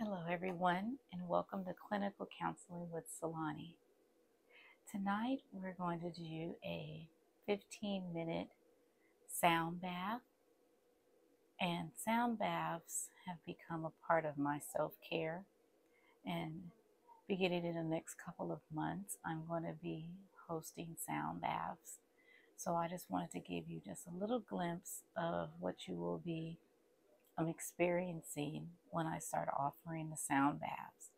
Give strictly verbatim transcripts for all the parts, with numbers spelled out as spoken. Hello everyone, and welcome to Clinical Counseling with Tselane. Tonight we're going to do a fifteen minute sound bath, and sound baths have become a part of my self-care, and beginning in the next couple of months I'm going to be hosting sound baths. So I just wanted to give you just a little glimpse of what you will be I'm experiencing when I start offering the sound baths.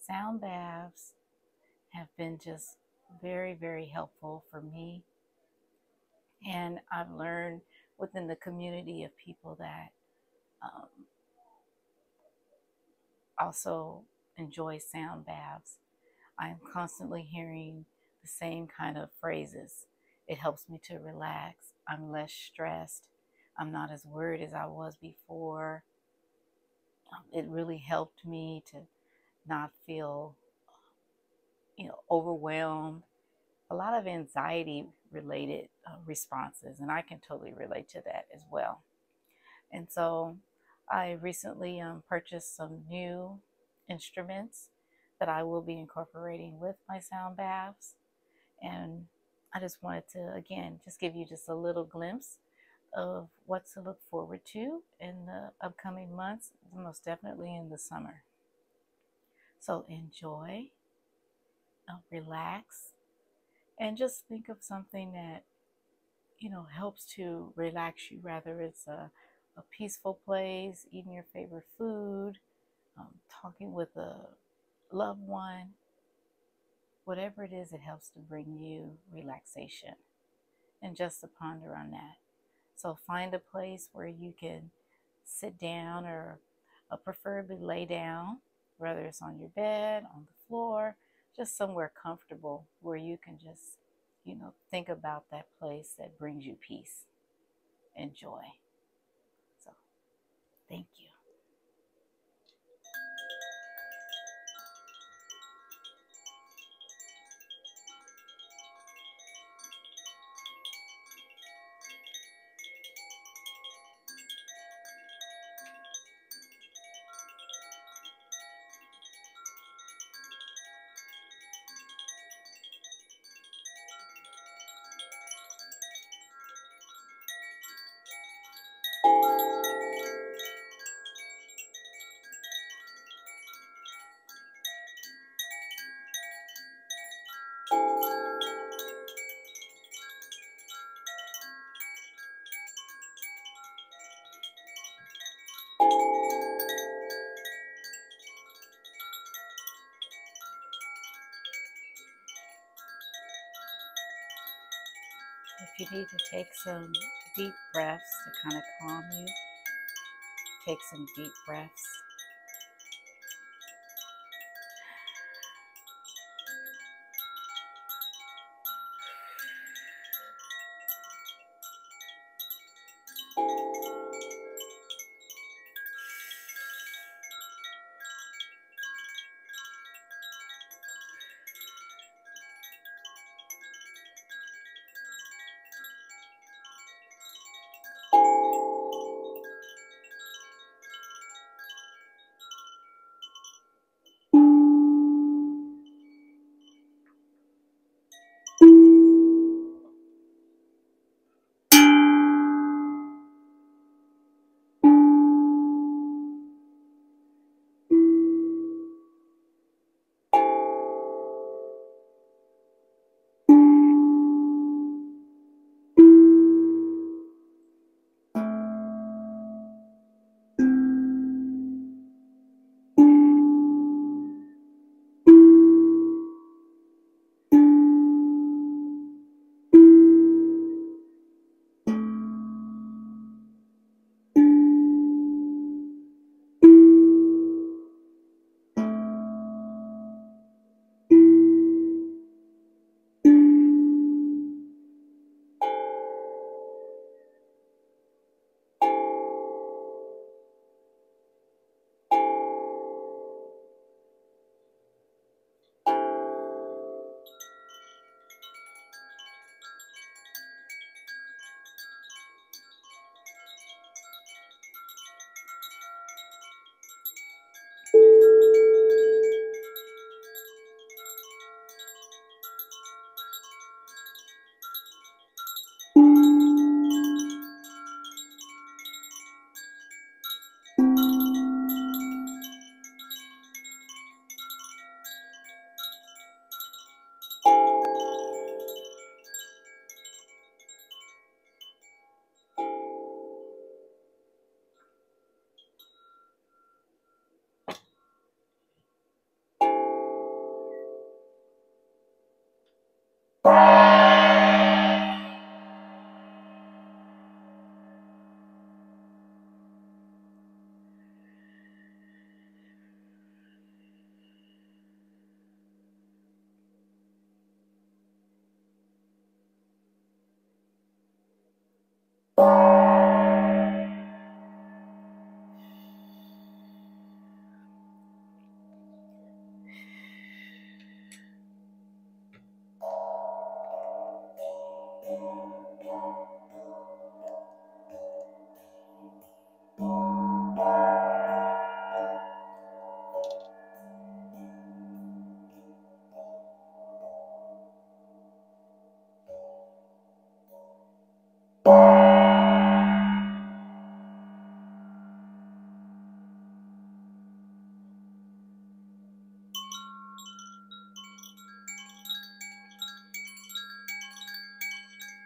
Sound baths have been just very, very helpful for me. And I've learned within the community of people that um, also enjoy sound baths, I'm constantly hearing the same kind of phrases. It helps me to relax. I'm less stressed. I'm not as worried as I was before. It really helped me to not feel, you know, overwhelmed. A lot of anxiety-related uh, responses, and I can totally relate to that as well. And so I recently um, purchased some new instruments that I will be incorporating with my sound baths. And I just wanted to, again, just give you just a little glimpse of what to look forward to in the upcoming months, most definitely in the summer. So enjoy, relax, and just think of something that, you know, helps to relax you, rather it's a, a peaceful place, eating your favorite food, um, talking with a loved one, whatever it is, it helps to bring you relaxation. And just to ponder on that. So find a place where you can sit down, or uh, preferably lay down, whether it's on your bed, on the floor, just somewhere comfortable where you can just, you know, think about that place that brings you peace and joy. So, thank you. If you need to take some deep breaths to kind of calm you, take some deep breaths.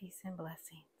Peace and blessing.